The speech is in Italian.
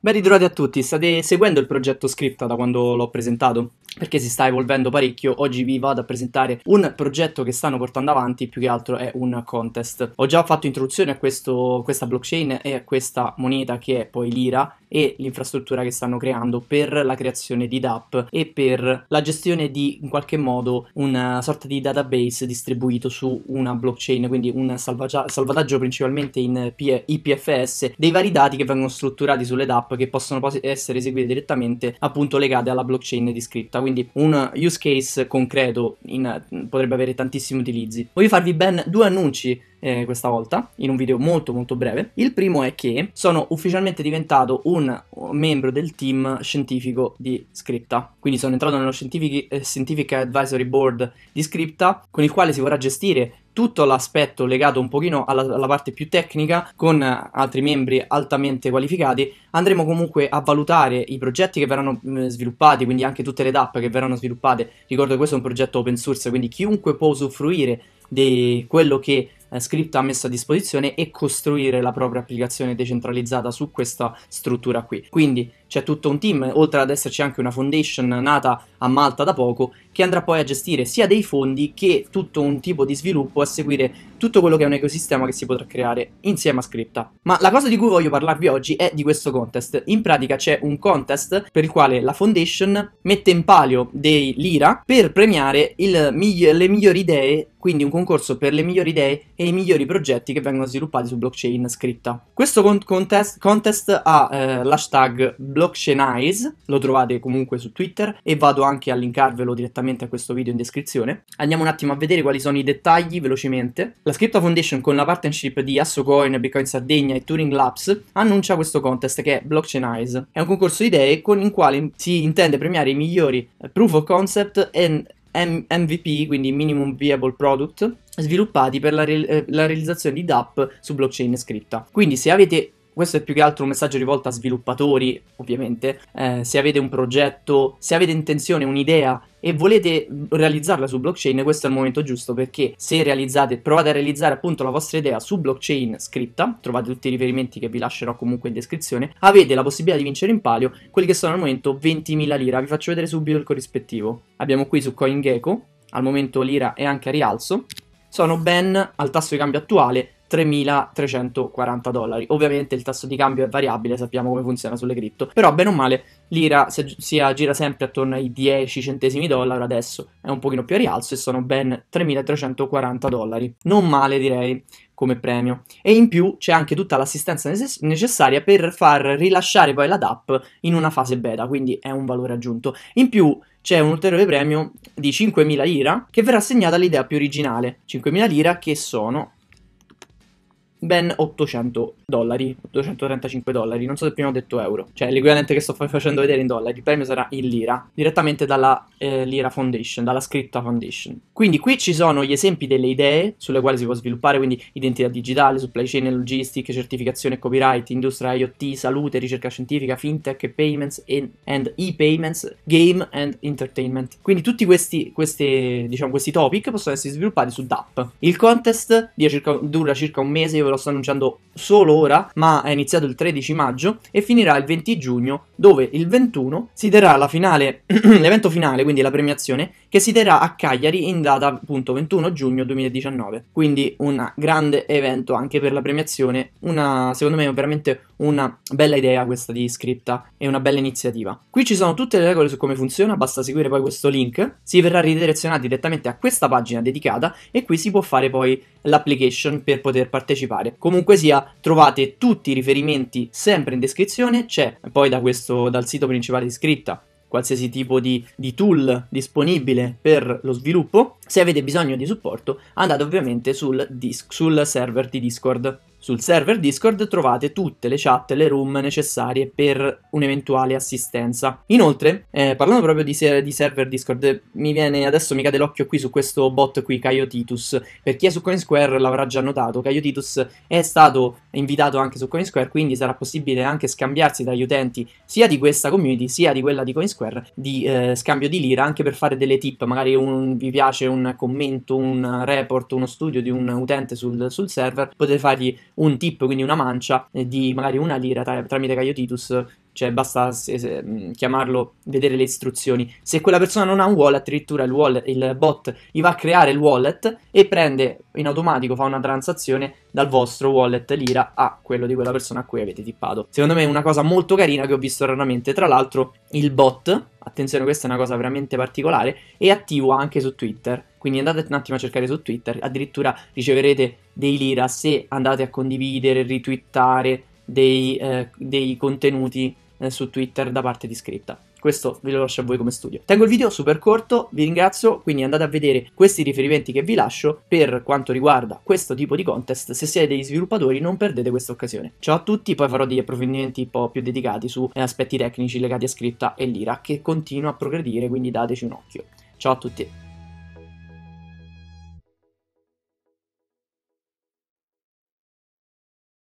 Ben ritrovati a tutti, state seguendo il progetto Scrypta da quando l'ho presentato, perché si sta evolvendo parecchio. Oggi vi vado a presentare un progetto che stanno portando avanti, più che altro è un contest. Ho già fatto introduzione a questa blockchain e a questa moneta che è poi Lyra e l'infrastruttura che stanno creando per la creazione di DApp e per la gestione di, in qualche modo, una sorta di database distribuito su una blockchain, quindi un salvataggio principalmente in IPFS dei vari dati che vengono strutturati sulle DApp, che possono poi essere eseguite direttamente, appunto, legate alla blockchain di Scrypta. Quindi un use case concreto potrebbe avere tantissimi utilizzi. Voglio farvi ben due annunci questa volta in un video molto breve. Il primo è che sono ufficialmente diventato un membro del team scientifico di Scrypta, quindi sono entrato nello Scientific Advisory Board di Scrypta, con il quale si vorrà gestire tutto l'aspetto legato un pochino alla parte più tecnica. Con altri membri altamente qualificati andremo comunque a valutare i progetti che verranno sviluppati, quindi anche tutte le DApp che verranno sviluppate. Ricordo che questo è un progetto open source, quindi chiunque può usufruire di quello che Scrypta ha messo a disposizione e costruire la propria applicazione decentralizzata su questa struttura qui. Quindi c'è tutto un team, oltre ad esserci anche una foundation nata a Malta da poco, che andrà poi a gestire sia dei fondi che tutto un tipo di sviluppo, a seguire tutto quello che è un ecosistema che si potrà creare insieme a Scrypta. Ma la cosa di cui voglio parlarvi oggi è di questo contest. In pratica c'è un contest per il quale la foundation mette in palio dei Lyra per premiare le migliori idee, quindi un concorso per le migliori idee e i migliori progetti che vengono sviluppati su blockchain Scrypta. Questo contest ha l'hashtag Blockchainize, lo trovate comunque su Twitter e vado anche a linkarvelo direttamente a questo video in descrizione. Andiamo un attimo a vedere quali sono i dettagli velocemente. La Scrypta Foundation, con la partnership di AssoCoin, Bitcoin Sardegna e Turing Labs, annuncia questo contest che è Blockchainize. È un concorso di idee con il quale si intende premiare i migliori Proof of Concept e MVP, quindi Minimum Viable Product, sviluppati per la realizzazione di DApp su blockchain Scrypta. Quindi se avete, questo è più che altro un messaggio rivolto a sviluppatori, ovviamente, se avete un progetto, se avete intenzione, un'idea e volete realizzarla su blockchain, questo è il momento giusto, perché se provate a realizzare appunto la vostra idea su blockchain Scrypta, trovate tutti i riferimenti che vi lascerò comunque in descrizione, avete la possibilità di vincere in palio quelli che sono al momento 20.000 Lyra. Vi faccio vedere subito il corrispettivo. Abbiamo qui su CoinGecko, al momento Lyra è anche a rialzo, sono ben al tasso di cambio attuale $3.340. Ovviamente il tasso di cambio è variabile, sappiamo come funziona sulle cripto, però bene o male Lyra si aggira sempre attorno ai 10 centesimi dollaro, adesso è un pochino più a rialzo e sono ben $3.340. Non male, direi, come premio. E in più c'è anche tutta l'assistenza necessaria per far rilasciare poi la DApp in una fase beta, quindi è un valore aggiunto. In più c'è un ulteriore premio di 5.000 Lyra che verrà assegnata all'idea più originale, 5.000 Lyra che sono ben $800, $835, non so se prima ho detto euro, cioè l'equivalente che sto facendo vedere in dollari. Il premio sarà in Lyra, direttamente dalla Lyra Foundation, dalla Scrypta Foundation. Quindi qui ci sono gli esempi delle idee sulle quali si può sviluppare, quindi identità digitale, supply chain, logistica, certificazione, copyright, industria IoT, salute, ricerca scientifica, fintech, payments and e-payments, game and entertainment. Quindi tutti questi topic possono essere sviluppati su DApp. Il contest dura circa un mese, ve lo sto annunciando solo ora, ma è iniziato il 13 maggio e finirà il 20 giugno, dove il 21 si terrà la finale, l'evento finale, quindi la premiazione, che si terrà a Cagliari in data appunto 21 giugno 2019. Quindi un grande evento anche per la premiazione, secondo me è veramente una bella idea questa di Scrypta e una bella iniziativa. Qui ci sono tutte le regole su come funziona, basta seguire poi questo link, si verrà ridirezionati direttamente a questa pagina dedicata e qui si può fare poi l'application per poter partecipare. Comunque sia, trovate tutti i riferimenti sempre in descrizione, c'è poi dal sito principale di Scrypta qualsiasi tipo di tool disponibile per lo sviluppo. Se avete bisogno di supporto andate ovviamente sul server di Discord. Sul server Discord trovate tutte le chat, le room necessarie per un'eventuale assistenza. Inoltre, parlando proprio di server Discord, adesso mi cade l'occhio qui su questo bot qui, Kaiotitus. Per chi è su Coinsquare l'avrà già notato, Kaiotitus è stato invitato anche su Coinsquare, quindi sarà possibile anche scambiarsi dagli utenti sia di questa community sia di quella di Coinsquare di scambio di Lyra, anche per fare delle tip. Magari vi piace un commento, un report, uno studio di un utente sul server, potete fargli un tip, quindi una mancia di magari una Lyra tramite Kaiotitus cioè basta chiamarlo, vedere le istruzioni. Se quella persona non ha un wallet, addirittura il bot gli va a creare il wallet e prende in automatico, fa una transazione dal vostro wallet Lyra a quello di quella persona a cui avete tippato. Secondo me è una cosa molto carina che ho visto raramente. Tra l'altro il bot, attenzione, questa è una cosa veramente particolare, è attivo anche su Twitter, quindi andate un attimo a cercare su Twitter, addirittura riceverete dei Lyra se andate a condividere, ritwittare dei contenuti su Twitter da parte di Scrypta. Questo ve lo lascio a voi come studio. Tengo il video super corto, vi ringrazio, quindi andate a vedere questi riferimenti che vi lascio per quanto riguarda questo tipo di contest. Se siete degli sviluppatori non perdete questa occasione. Ciao a tutti, poi farò degli approfondimenti un po' più dedicati su aspetti tecnici legati a Scrypta e Lyra, che continua a progredire, quindi dateci un occhio. Ciao a tutti.